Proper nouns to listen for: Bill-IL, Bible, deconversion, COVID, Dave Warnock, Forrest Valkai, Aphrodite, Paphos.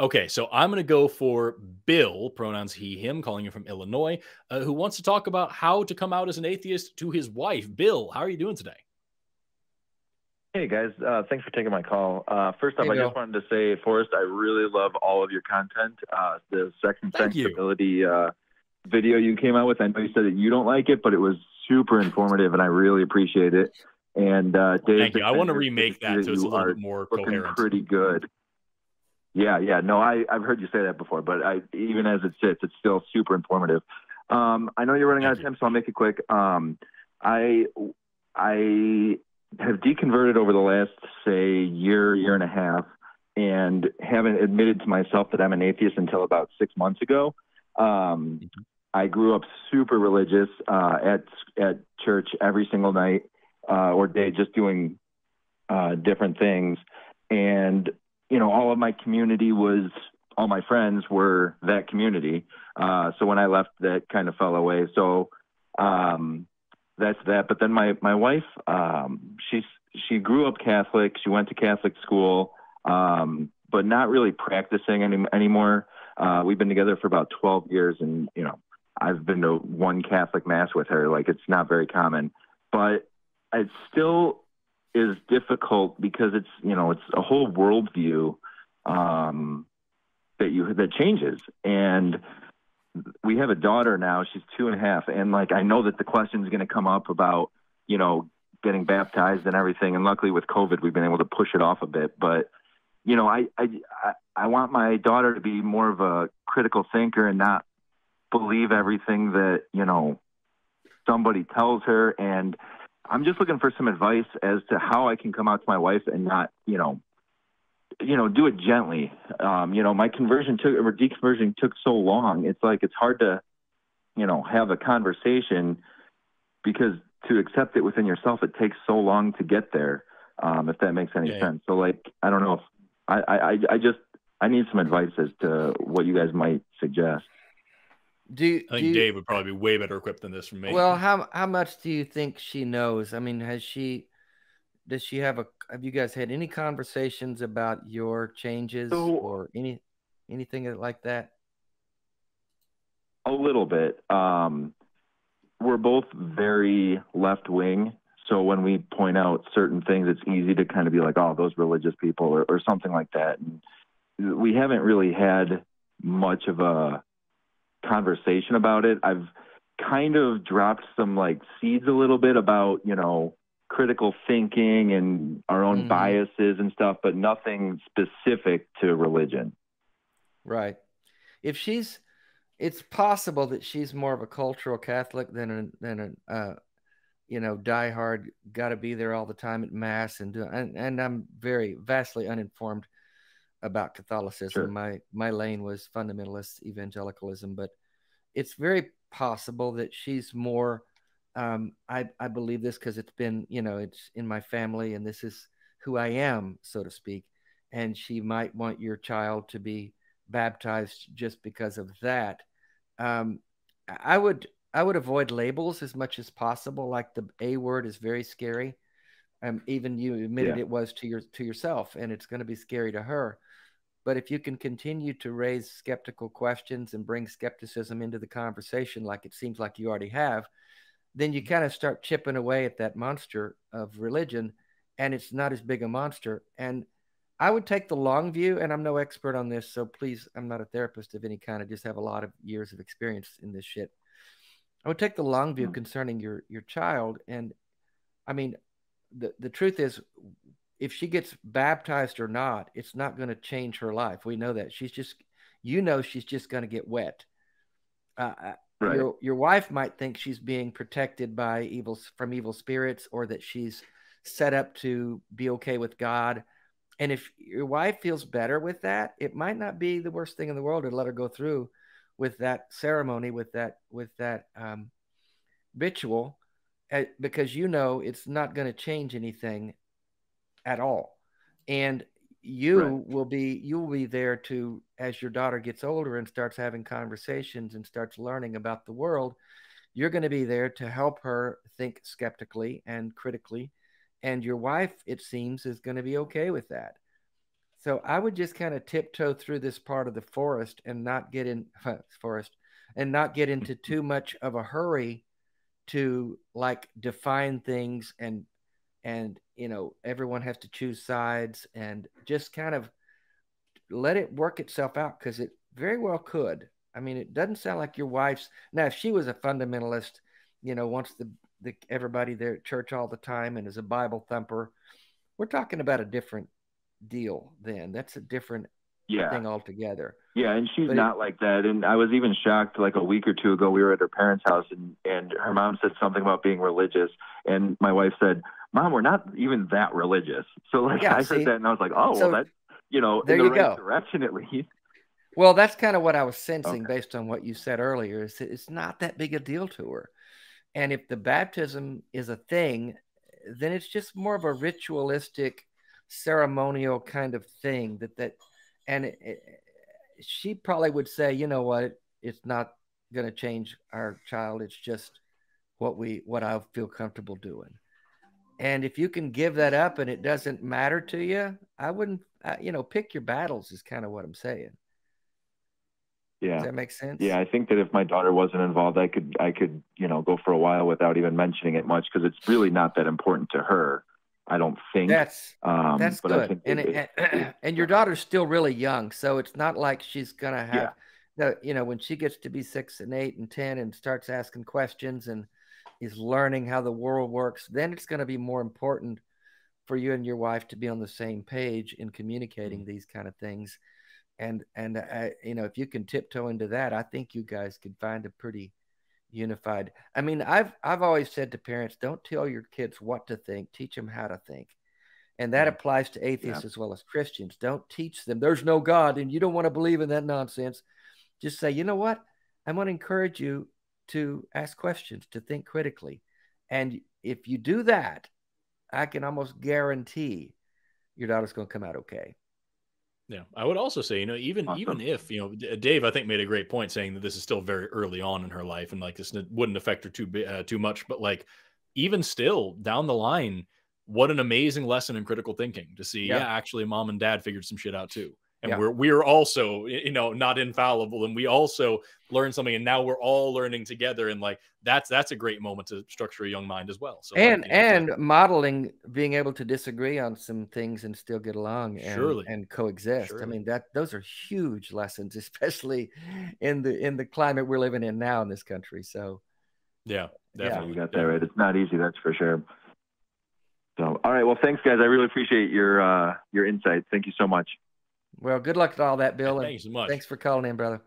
Okay, so I'm going to go for Bill, pronouns he, him, calling you from Illinois, who wants to talk about how to come out as an atheist to his wife. Bill, how are you doing today? Hey, guys. Thanks for taking my call. First off, hey, I just wanted to say, Forrest, I really love all of your content. The sex and sensibility video you came out with, I know you said that you don't like it, but it was super informative, and I really appreciate it. And Dave, thank you. I want to remake that so it's a little bit more coherent. Pretty good. Yeah, yeah. No, I've heard you say that before, but even as it sits, it's still super informative. I know you're running out of time, so I'll make it quick. I have deconverted over the last, say, year and a half, and haven't admitted to myself that I'm an atheist until about 6 months ago. I grew up super religious at church every single night or day, just doing different things. And, you know, all of my community was, all my friends were that community. So when I left, that kind of fell away. So that's that. But then my wife, she grew up Catholic. She went to Catholic school, but not really practicing anymore. We've been together for about 12 years, and, you know, I've been to one Catholic mass with her. Like, it's not very common, but it still is difficult because it's, you know, it's a whole worldview that changes. And we have a daughter now, she's 2.5. And like, I know that the question is going to come up about, you know, getting baptized and everything. And luckily with COVID, we've been able to push it off a bit, but you know, I want my daughter to be more of a critical thinker and not believe everything that, you know, somebody tells her. And I'm just looking for some advice as to how I can come out to my wife and not, you know, do it gently. You know, my deconversion took so long. It's like, it's hard to, you know, have a conversation because to accept it within yourself, it takes so long to get there. If that makes any sense. So like, I don't know if I need some advice as to what you guys might suggest. I think Dave would probably be way better equipped than this for me. Well, how much do you think she knows? I mean, have you guys had any conversations about your changes or anything like that? A little bit. We're both very left-wing. So when we point out certain things, it's easy to kind of be like, oh, those religious people or something like that. And we haven't really had much of a conversation about it. I've kind of dropped some like seeds a little bit about, you know, critical thinking and our own biases and stuff, but nothing specific to religion. Right. It's possible that she's more of a cultural Catholic than a you know, diehard, got to be there all the time at mass and I'm vastly uninformed about Catholicism. Sure. My lane was fundamentalist evangelicalism, but it's very possible that she's more, I believe this because it's been, you know, it's in my family and this is who I am, so to speak. And she might want your child to be baptized just because of that. I would avoid labels as much as possible. Like the A word is very scary. Even you admitted it was to yourself, and it's going to be scary to her. But if you can continue to raise skeptical questions and bring skepticism into the conversation, like it seems like you already have, then you kind of start chipping away at that monster of religion, and it's not as big a monster. And I would take the long view, and I'm no expert on this, so please, I'm not a therapist of any kind. I just have a lot of years of experience in this shit. I would take the long view concerning your child. And I mean, the truth is, if she gets baptized or not, it's not going to change her life. We know that. She's just, you know, she's just going to get wet. Right. Your wife might think she's being protected by evil spirits, or that she's set up to be okay with God. And if your wife feels better with that, it might not be the worst thing in the world to let her go through with that ceremony, with that ritual, because you know it's not going to change anything at all, and you will be there to, as your daughter gets older and starts having conversations and starts learning about the world, you're going to be there to help her think skeptically and critically, and your wife, it seems, is going to be okay with that. So I would just kind of tiptoe through this part of the forest and not get in into too much of a hurry to like define things and, you know, everyone has to choose sides and just kind of let it work itself out. 'Cause it very well could. I mean, it doesn't sound like your wife's now, if she was a fundamentalist, you know, wants the everybody there at church all the time and is a Bible thumper, we're talking about a different deal then. That's a different thing altogether. Yeah, and she's not like that. And I was even shocked, like a week or two ago, we were at her parents' house and her mom said something about being religious. And my wife said, Mom, we're not even that religious. So like I heard that and I was like, oh, well, that's, you know, in the right direction at least. Well, that's kind of what I was sensing based on what you said earlier, is it's not that big a deal to her. And if the baptism is a thing, then it's just more of a ritualistic, ceremonial kind of thing that and she probably would say, you know what, it's not going to change our child. It's just what I feel comfortable doing. And if you can give that up and it doesn't matter to you, I wouldn't, you know, pick your battles is kind of what I'm saying. Yeah. Does that make sense? Yeah. I think that if my daughter wasn't involved, I could, you know, go for a while without even mentioning it much. 'Cause it's really not that important to her. I don't think that's but good. I think and your daughter's still really young. So it's not like she's going to have, you know, when she gets to be 6 and 8 and 10 and starts asking questions and is learning how the world works, then it's going to be more important for you and your wife to be on the same page in communicating these kind of things. And you know, if you can tiptoe into that, I think you guys could find a pretty unified. I mean, I've always said to parents, don't tell your kids what to think, teach them how to think. And that applies to atheists as well as Christians. Don't teach them there's no God and you don't want to believe in that nonsense. Just say, you know what? I'm going to encourage you to ask questions, to think critically. And if you do that, I can almost guarantee your daughter's going to come out okay. Yeah, I would also say, you know, even if, you know, Dave, I think made a great point saying that this is still very early on in her life and like this wouldn't affect her too much. But like even still down the line, what an amazing lesson in critical thinking to see. Yeah, actually, Mom and Dad figured some shit out, too. And we're also, you know, not infallible. And we also learned something. And now we're all learning together. And like that's a great moment to structure a young mind as well. So and modeling being able to disagree on some things and still get along and coexist. Surely. I mean, those are huge lessons, especially in the climate we're living in now in this country. So yeah, definitely. You got that right. It's not easy, that's for sure. So all right. Well, thanks guys. I really appreciate your insights. Thank you so much. Well, good luck to all that, Bill. Thanks so much. Thanks for calling in, brother.